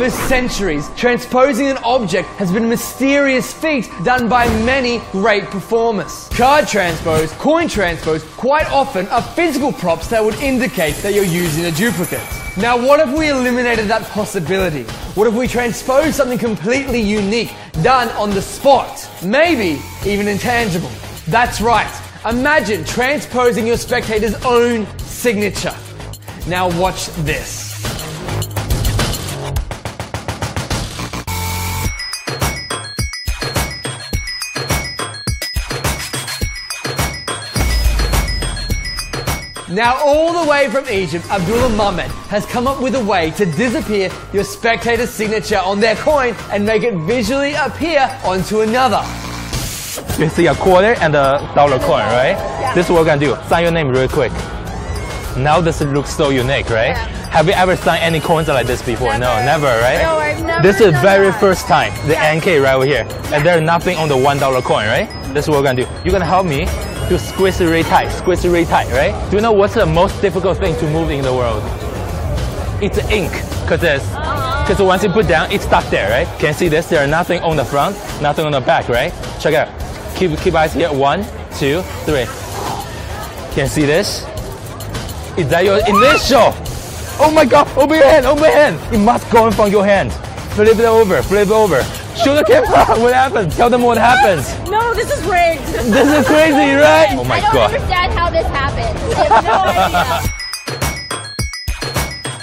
For centuries, transposing an object has been a mysterious feat done by many great performers. Card transpose, coin transpose, quite often are physical props that would indicate that you're using a duplicate. Now what if we eliminated that possibility? What if we transposed something completely unique, done on the spot? Maybe even intangible. That's right, imagine transposing your spectator's own signature. Now watch this. Now all the way from Egypt, Abdullah Mahmoud has come up with a way to disappear your spectator's signature on their coin and make it visually appear onto another. You see a quarter and a dollar coin, right? Yeah. This is what we're gonna do. Sign your name real quick. Now this looks so unique, right? Yeah. Have you ever signed any coins like this before? Never. No, never, right? No, I've never. This is very first time. The NK right over here. Yeah. And there's nothing on the $1 coin, right? This is what we're gonna do. You're gonna help me to squeeze it really tight, right? Do you know what's the most difficult thing to move in the world? It's ink, because once you put down, it's stuck there, right? Can you see this? There's nothing on the front, nothing on the back, right? Check it out. Keep eyes here. 1, 2, 3. Can you see this? Is that your initial? Oh my God! Over your hand, over your hand. It must go from your hand. Flip it over, flip it over. Show the camera what happens. Tell them what happens. No, this is rigged. This is crazy, right? Oh my God. I don't understand how this happened. I have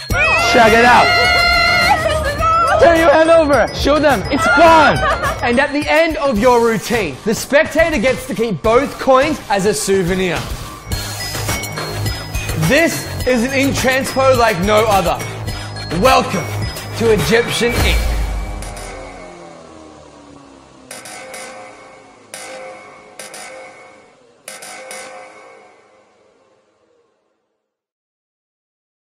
no idea. Check it out. Turn your hand over. Show them. It's fun. And at the end of your routine, the spectator gets to keep both coins as a souvenir. This is an ink transpo like no other. Welcome to Egyptian Ink.